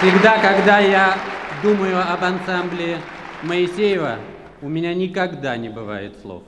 Всегда, когда я думаю об ансамбле Моисеева, у меня никогда не бывает слов.